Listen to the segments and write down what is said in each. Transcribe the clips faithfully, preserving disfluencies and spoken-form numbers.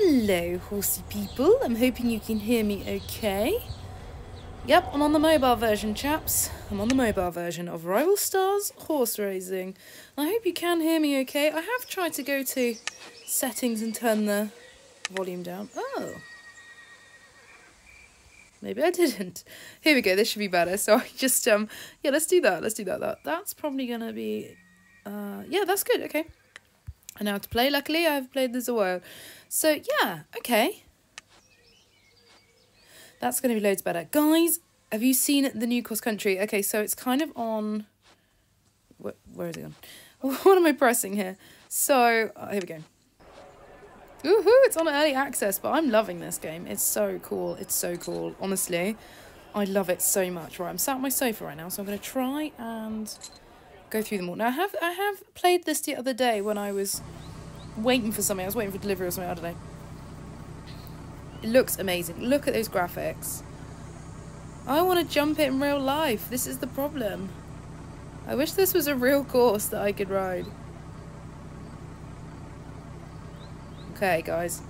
Hello horsey people, I'm hoping you can hear me okay. Yep, I'm on the mobile version, chaps. I'm on the mobile version of Rival Stars Horse Racing. I hope you can hear me okay. I have tried to go to settings and turn the volume down. Oh. Maybe I didn't. Here we go, this should be better. So I just, um, yeah, let's do that, let's do that. that. That's probably gonna be, uh, yeah, that's good, okay. I know how to play, luckily I've played this a while. So yeah, okay. That's gonna be loads better. Guys, have you seen the new cross country? Okay, so it's kind of on, where, where is it on? What am I pressing here? So, oh, here we go. Woohoo, it's on early access, but I'm loving this game. It's so cool. It's so cool. Honestly, I love it so much. Right, I'm sat on my sofa right now, so I'm going to try and go through them all. Now, I have I have played this the other day when I was waiting for something. I was waiting for delivery or something, I don't know. It looks amazing. Look at those graphics. I want to jump it in real life. This is the problem. I wish this was a real course that I could ride. Okay, guys,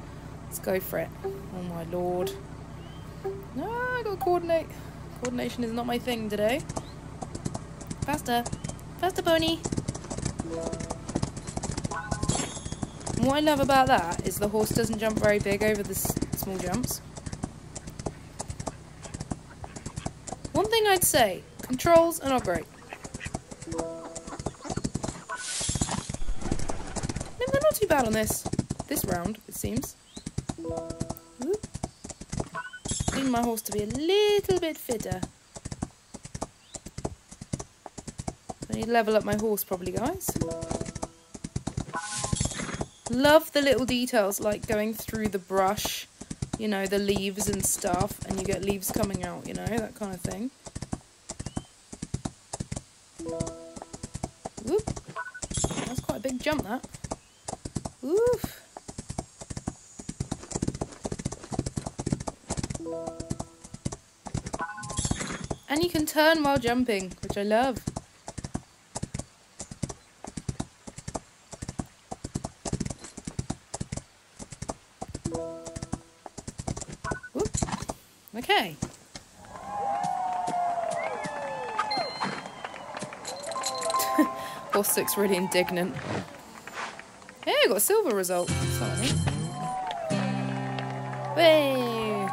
let's go for it. Oh my lord. No, I gotta coordinate. Coordination is not my thing today. Faster. Faster, pony. What I love about that is the horse doesn't jump very big over the s small jumps. One thing I'd say, controls are not great. No, they're not too bad on this. This round, it seems. Ooh. I need my horse to be a little bit fitter. I need to level up my horse probably, guys. Love the little details, like going through the brush, you know, the leaves and stuff, and you get leaves coming out, you know, that kind of thing. Ooh. That's quite a big jump, that. Oof. And you can turn while jumping, which I love. Oops. Okay. Horse looks really indignant. Hey, I got a silver result. Sorry. Hey,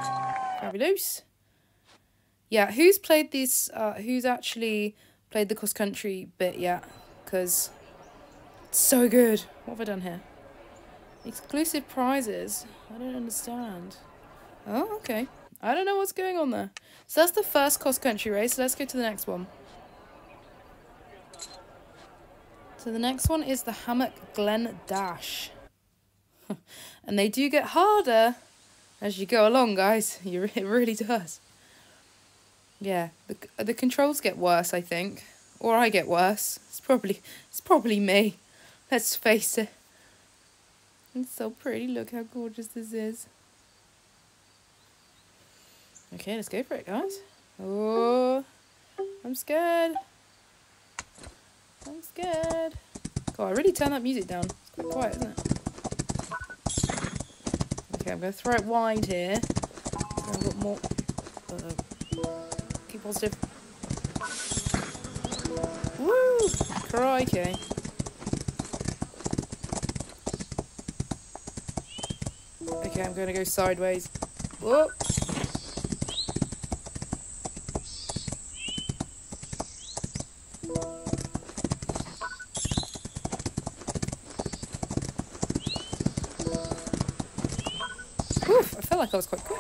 fabulous. Yeah, who's played this, uh, who's actually played the cross-country bit yet? Because it's so good. What have I done here? Exclusive prizes. I don't understand. Oh, okay. I don't know what's going on there. So that's the first cross-country race. Let's go to the next one. So the next one is the Hammock Glen Dash. And they do get harder as you go along, guys. You, it really does. Yeah, the the controls get worse, I think, or I get worse. It's probably it's probably me. Let's face it. It's so pretty. Look how gorgeous this is. Okay, let's go for it, guys. Oh, I'm scared. I'm scared. God, I really turned that music down. It's quite quiet, isn't it? Okay, I'm gonna throw it wide here. So I've got more. Uh-oh. Keep positive. Woo! Crikey. Okay, I'm going to go sideways. Whoop! Oof! I felt like I was quite quick.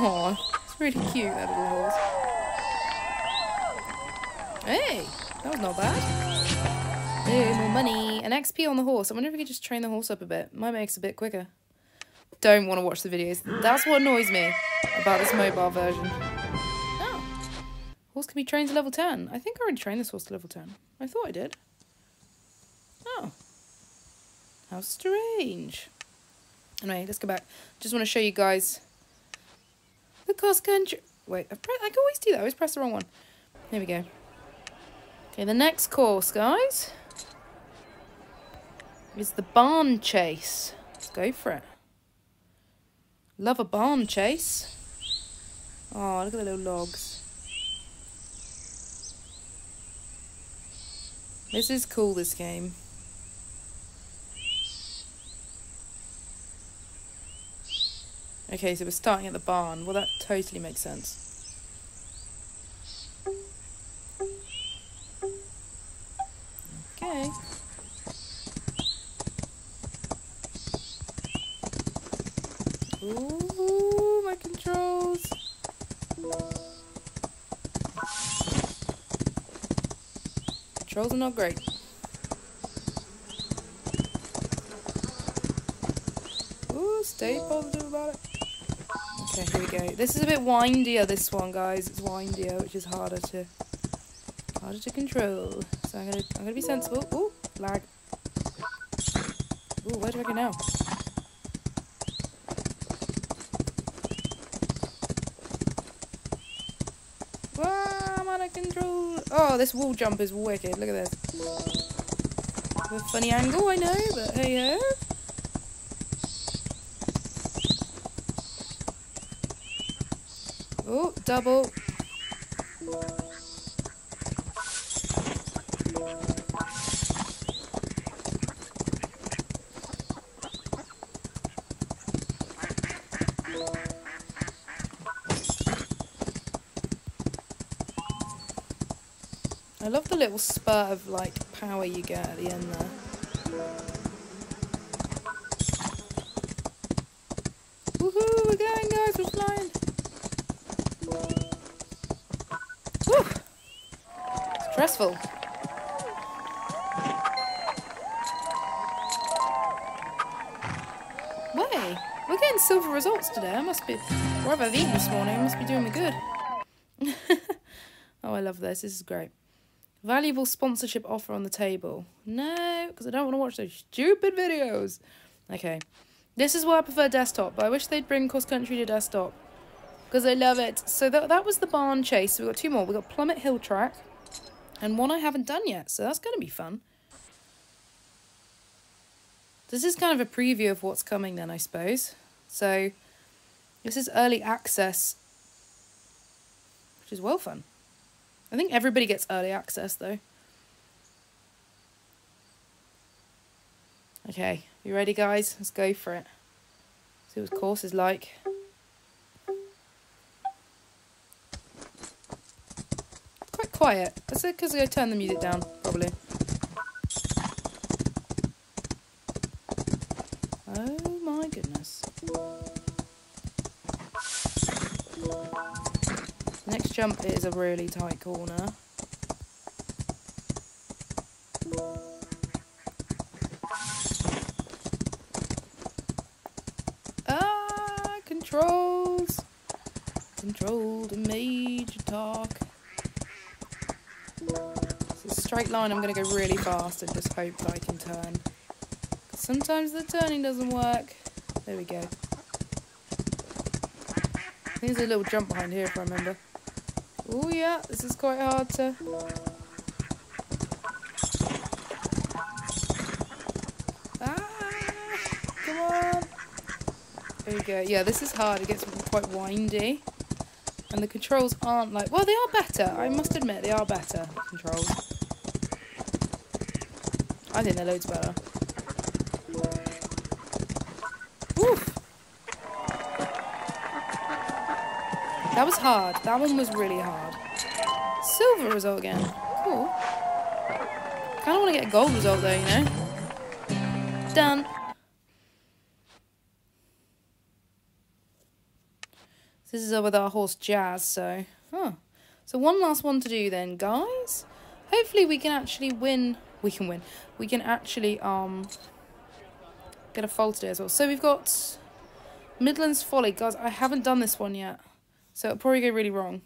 Aww, it's really cute, that little horse. Hey, that was not bad. Hey, more money. An X P on the horse. I wonder if we could just train the horse up a bit. Might make us a bit quicker. Don't want to watch the videos. That's what annoys me about this mobile version. Oh. Horse can be trained to level ten. I think I already trained this horse to level ten. I thought I did. Oh. How strange. Anyway, let's go back. Just want to show you guys... the cross country. Wait, I, press, I can always do that. I always press the wrong one. There we go. Okay, the next course, guys. is the barn chase. Let's go for it. Love a barn chase. Oh, look at the little logs. This is cool, this game. Okay, so we're starting at the barn. Well, that totally makes sense. Okay. Ooh, my controls. Controls are not great. Ooh, stay positive about it. Okay, here we go. This is a bit windier, this one, guys. It's windier, which is harder to harder to control. So I'm gonna I'm gonna be sensible. Ooh, lag. Ooh, where do I go now? Wow, I'm out of control. Oh, this wall jump is wicked. Look at this. A funny angle, I know, but hey ho. Oh, double. I love the little spurt of like power you get at the end there. Woohoo, we're going, guys, we're flying. Woo! Stressful. Way, we're getting silver results today. I must be, wherever I've eaten this morning, I must be doing me good. Oh, I love this. This is great. Valuable sponsorship offer on the table. No, because I don't want to watch those stupid videos. Okay, this is why I prefer desktop, but I wish they'd bring cross country to desktop, because I love it. So that, that was the barn chase. So we've got two more. We've got Plummet Hill Track. And one I haven't done yet. So that's going to be fun. This is kind of a preview of what's coming then, I suppose. So this is early access, which is well fun. I think everybody gets early access, though. Okay. You ready, guys? Let's go for it. See what the course is like. Quiet. That's it, because I turn the music down, probably. Oh my goodness. The next jump is a really tight corner. Ah, controls. Control the major talk. It's a straight line. I'm going to go really fast and just hope that I can turn. Sometimes the turning doesn't work. There we go. There's a little jump behind here if I remember. Oh yeah, this is quite hard to... Ah, come on. There we go. Yeah, this is hard. It gets quite windy. And the controls aren't like... Well, they are better. I must admit, they are better controls. I think they're loads better. Oof! That was hard. That one was really hard. Silver result again. Cool. Kind of want to get a gold result, though, you know? Done. This is with our horse Jazz, so... Huh. So one last one to do then, guys. Hopefully we can actually win... We can win. We can actually um get a foal today as well. So we've got Midlands Folly. Guys, I haven't done this one yet, so it'll probably go really wrong.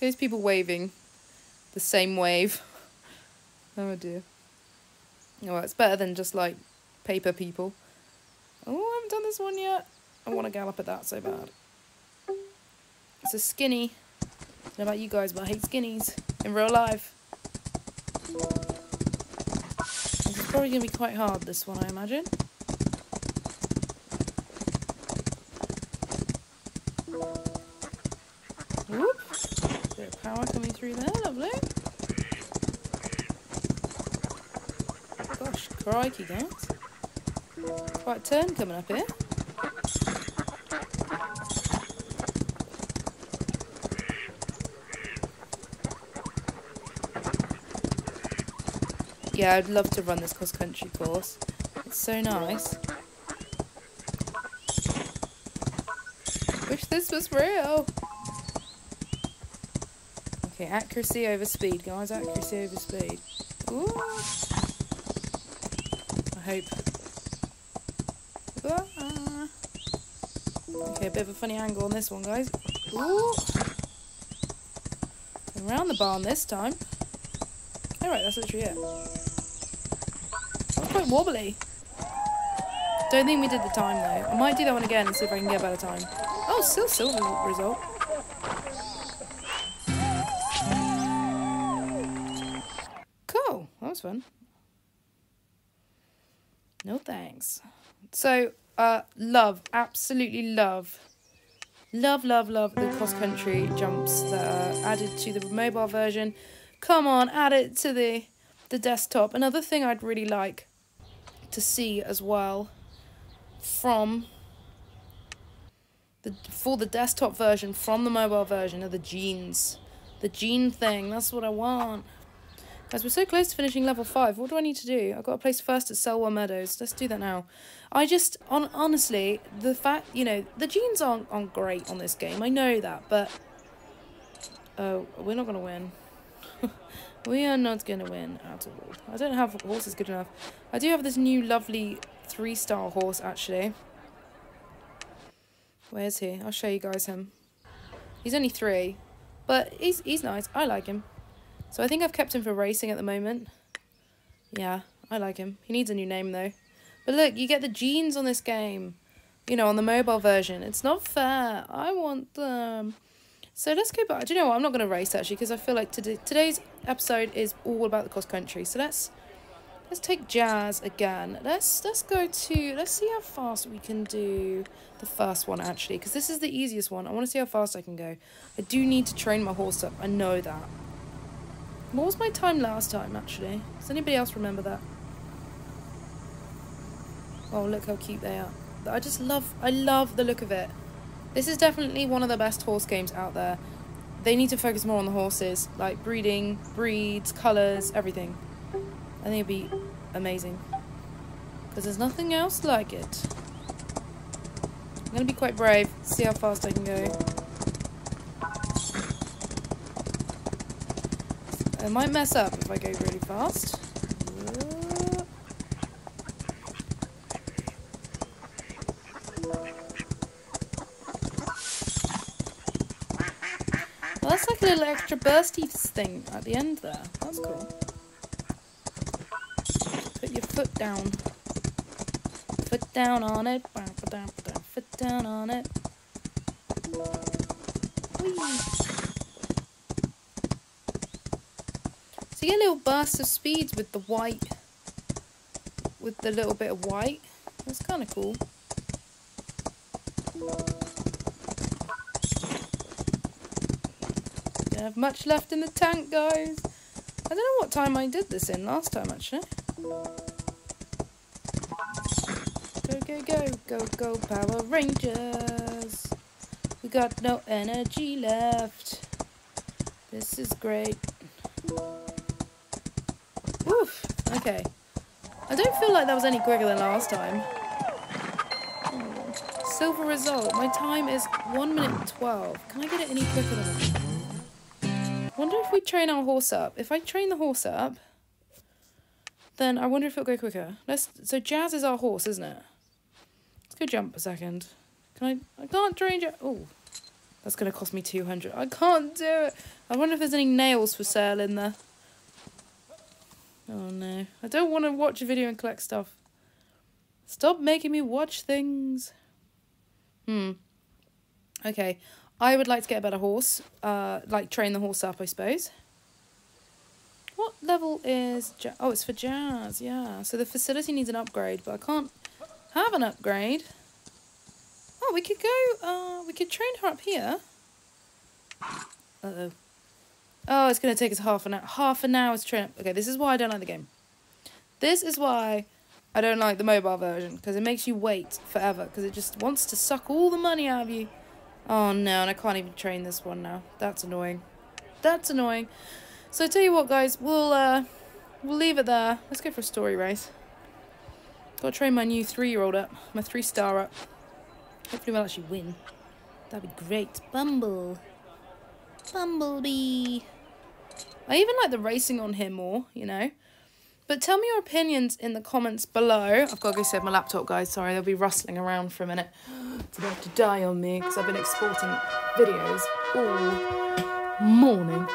Those people waving the same wave. Oh, dear. Well, it's better than just, like, paper people. Oh, I haven't done this one yet. I want to gallop at that so bad. It's a skinny. I don't know about you guys, but I hate skinnies in real life. This is probably going to be quite hard, this one, I imagine. Whoop. A bit of power coming through there, lovely. Gosh, crikey, guys. Quite a turn coming up here. Yeah, I'd love to run this cross-country course. It's so nice. Wish this was real. Okay, accuracy over speed, guys. Accuracy over speed. Ooh. I hope. Ah. Okay, a bit of a funny angle on this one, guys. Ooh. Around the barn this time. Alright, that's literally it. That's quite wobbly. Don't think we did the time though. I might do that one again and see if I can get a better time. Oh, still silver result. Cool, that was fun. No thanks. So, uh, love, absolutely love, love, love, love the cross-country jumps that are added to the mobile version. Come on, add it to the, the desktop. Another thing I'd really like to see as well from the for the desktop version from the mobile version are the jeans. The jean thing, that's what I want. Guys, we're so close to finishing level five. What do I need to do? I've got to place first at Selwa Meadows. Let's do that now. I just, on honestly, the fact, you know, the jeans aren't, aren't great on this game. I know that, but... Oh, we're not going to win. We are not going to win at all. I don't have horses good enough. I do have this new lovely three-star horse, actually. Where's he? I'll show you guys him. He's only three, but he's, he's nice. I like him. So I think I've kept him for racing at the moment. Yeah, I like him. He needs a new name, though. But look, you get the jeans on this game. You know, on the mobile version. It's not fair. I want them. So let's go back. Do you know what? I'm not going to race, actually, because I feel like today, today's episode is all about the cross-country. So let's let's take Jazz again. Let's let's go to... Let's see how fast we can do the first one, actually, because this is the easiest one. I want to see how fast I can go. I do need to train my horse up. I know that. What was my time last time, actually? Does anybody else remember that? Oh, look how cute they are. I just love... I love the look of it. This is definitely one of the best horse games out there. They need to focus more on the horses, like breeding, breeds, colours, everything. I think it'd be amazing. Because there's nothing else like it. I'm going to be quite brave, see how fast I can go. I might mess up if I go really fast. That's like a little extra bursty thing at the end there. That's cool. Put your foot down. Foot down on it. Foot down on it. Whee. So you get a little burst of speeds with the white. With the little bit of white. That's kind of cool. I don't have much left in the tank, guys. I don't know what time I did this in last time, actually. Go, go, go. Go, go, Power Rangers. We got no energy left. This is great. Oof. Okay. I don't feel like that was any quicker than last time. Oh. Silver result. My time is one minute twelve. Can I get it any quicker than that? I wonder if we train our horse up. If I train the horse up, then I wonder if it'll go quicker. Let's. So Jazz is our horse, isn't it? Let's go jump a second. Can I? I can't train Jazz. Oh, that's going to cost me two hundred. I can't do it. I wonder if there's any nails for sale in there. Oh, no. I don't want to watch a video and collect stuff. Stop making me watch things. Hmm. Okay, I would like to get a better horse. Uh, like train the horse up, I suppose. What level is... Ja oh, it's for Jazz, yeah. So the facility needs an upgrade, but I can't have an upgrade. Oh, we could go... Uh, we could train her up here. Uh-oh. Oh, it's going to take us half an hour. Half an hour to train up. Okay, this is why I don't like the game. This is why I don't like the mobile version, because it makes you wait forever, because it just wants to suck all the money out of you. Oh, no, and I can't even train this one now. That's annoying. That's annoying. So I tell you what, guys, we'll uh, we'll leave it there. Let's go for a story race. Got to train my new three-year-old up, my three-star up. Hopefully we'll actually win. That'd be great. Bumble, Bumblebee. I even like the racing on here more, you know. But tell me your opinions in the comments below. I've got to go save my laptop, guys. Sorry, they'll be rustling around for a minute. It's about to die on me because I've been exporting videos all morning.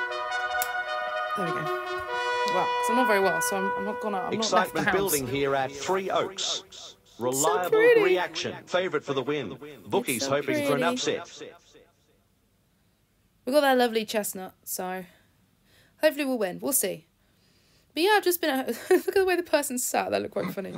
There we go. Well, because I'm not very well, so I'm, I'm not gonna. I'm Excitement not left the building house. Here at Three Oaks. Reliable so reaction, favourite for the win. Bookies so hoping pretty. for an upset. We've got that lovely chestnut, so hopefully we'll win. We'll see. But yeah, I've just been. At, look at the way the person sat. That looked quite funny.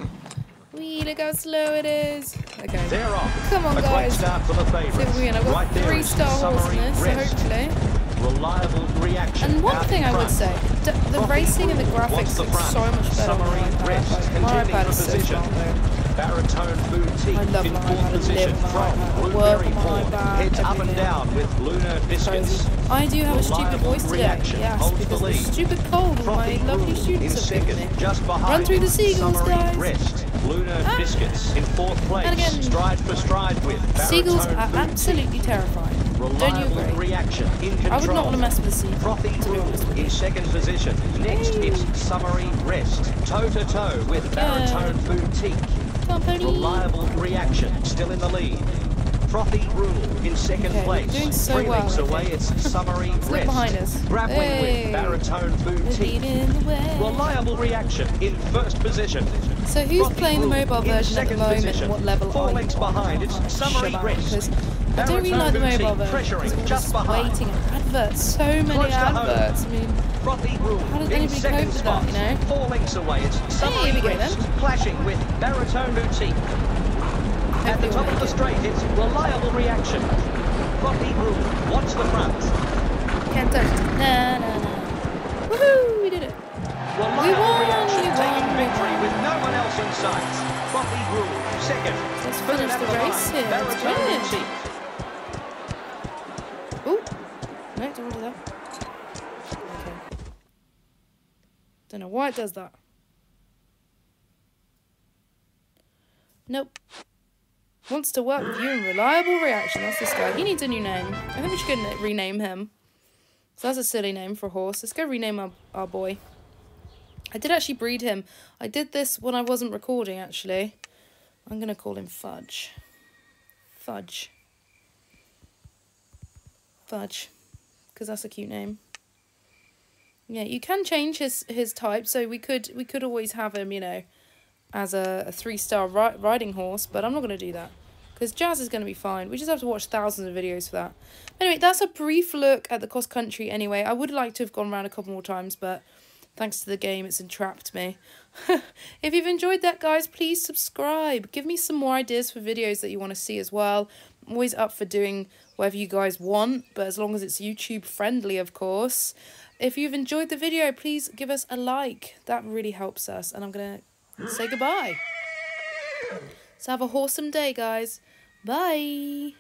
Wee, look how slow it is. Okay. They're off. Come on, a guys. Start for the favourites. Win. I've got right three star horse in this, so hopefully. Reliable reaction. And one thing I would say, d the Rocky racing and the graphics the look so much better Summary on my iPad. My iPad is so strong though. Baritone Boutique I love my iPad. Position from Blueberry Port. Heads up and down with Lunar Biscuits. I do have a stupid voice today, yes, because the stupid cold and my lovely students have given me. Run through the seagulls, guys. Lunar Biscuits in fourth place. And again, stride for stride with seagulls are absolutely terrifying. Don't you agree? Reaction, I would not want to mess with the sea. Frothy in second position. Next Yay. It's Summary Rest. Toe to toe with Baritone Boutique. Company. Reliable reaction still in the lead. Frothy Rule in second okay, place. Doing so Three well. away it's Summary Rest. Look behind us. Grappling hey. with Baritone Boutique. Reliable reaction in first position. So who's Frothy playing the mobile version at the moment? Position. What level Four are you? legs behind it's Summary Shabbat, Rest. I don't really like the mobile version because we're just waiting on adverts, so many adverts, I mean, how does anybody cope with that, you know? Four links away, it's hey, here we go then. Flashing with Baritone Boutique. At the top of the straight, it's Reliable Reaction. Rocky Rule, watch the front. Can't touch it. Nah, nah, nah. Woohoo, we did it. Reliable we won, Reaction we won, taking we victory won. with no one else in sight. Rocky Rule, second. Let's finish the race here, it's good. Don't do that. Okay. Don't know why it does that. Nope. Wants to work with you in Reliable Reaction. That's this guy. He needs a new name. I think we should go rename him. So that's a silly name for a horse. Let's go rename our, our boy. I did actually breed him. I did this when I wasn't recording, actually. I'm going to call him Fudge. Fudge. Fudge. Because that's a cute name. Yeah, you can change his his type, so we could we could always have him, you know, as a, a three-star ri riding horse, but I'm not going to do that because Jazz is going to be fine. We just have to watch thousands of videos for that. Anyway, that's a brief look at the cross country. Anyway, I would like to have gone around a couple more times, but thanks to the game, it's entrapped me. If you've enjoyed that, guys, please subscribe. Give me some more ideas for videos that you want to see as well. I'm always up for doing whatever you guys want, but as long as it's YouTube friendly, of course. If you've enjoyed the video, please give us a like. That really helps us. And I'm going to say goodbye. So have a wholesome day, guys. Bye.